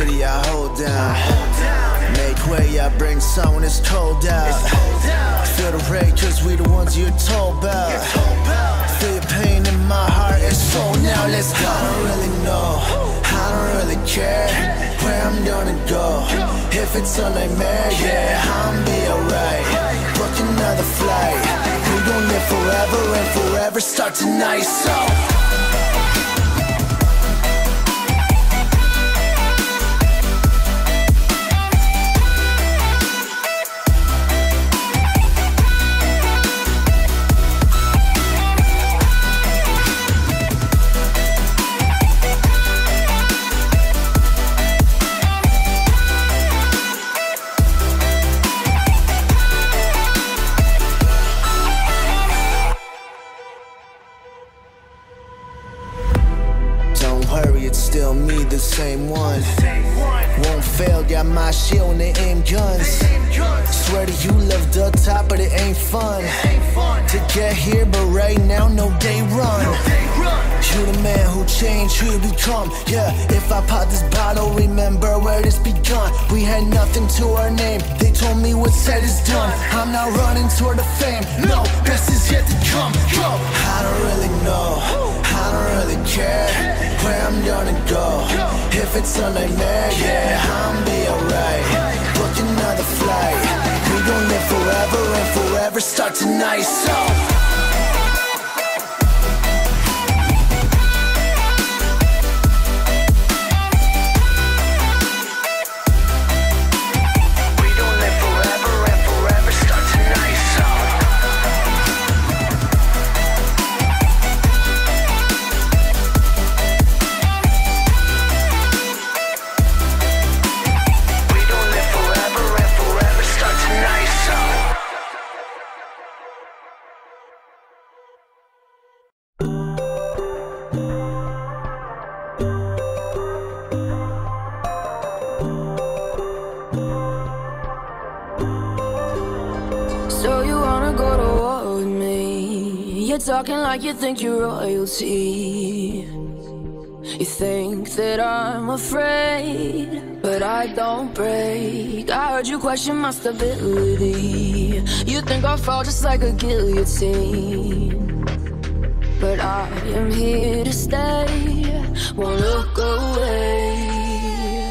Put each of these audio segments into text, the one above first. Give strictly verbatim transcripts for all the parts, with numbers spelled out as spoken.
City I hold down. Make way, I bring sun when it's cold out. Feel the rain, cause we the ones you're told about. Feel your pain in my heart, it's full now, let's go. I don't really know, I don't really care where I'm gonna go, if it's a nightmare, yeah, I'll be alright. Book another flight, we gon' live forever and forever start tonight, so still me, the same one. Won't fail, got my shit when they aim guns. Swear to you, love the top, but it ain't fun to get here, but right now, no day run. You the man who changed who you become, yeah. If I pop this bottle, remember where this begun. We had nothing to our name, they told me what said is done. I'm not running toward the fame, no, best is yet to come, go. I don't really know, I don't really care where I'm gonna go, if it's a nightmare, yeah, I'll be alright. Book another flight, we gon' live forever and forever start tonight, so talking like you think you're royalty. You think that I'm afraid, but I don't break. I heard you question my stability. You think I'll fall just like a guillotine. but I am here to stay, won't look away.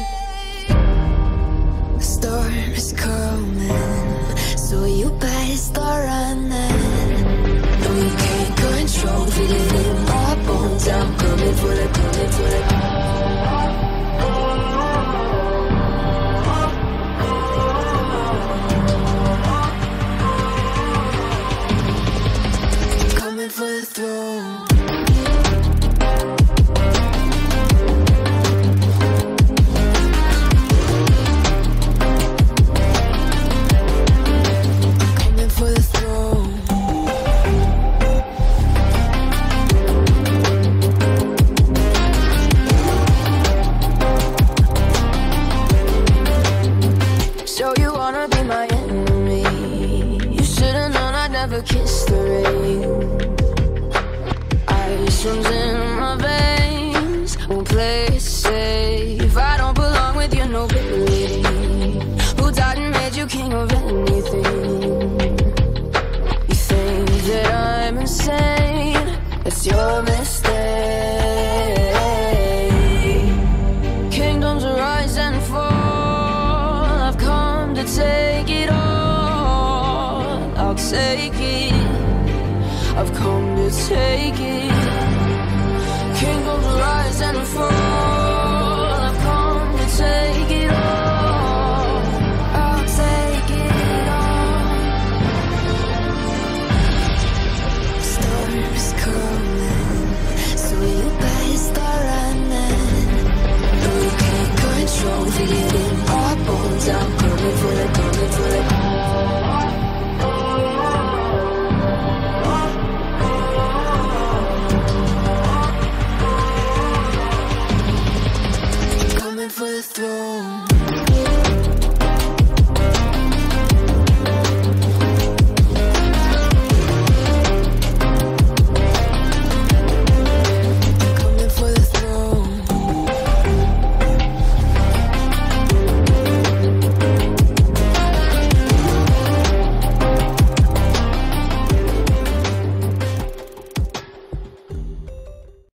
The storm is coming, so you better start running. No, you can't control, feeling in my bones. I'm coming for the, coming for the. Kiss the rain, ice runs in my veins. We'll play it safe. I don't belong with you, no really. Who died and made you king of anything? You think that I'm insane? That's your man.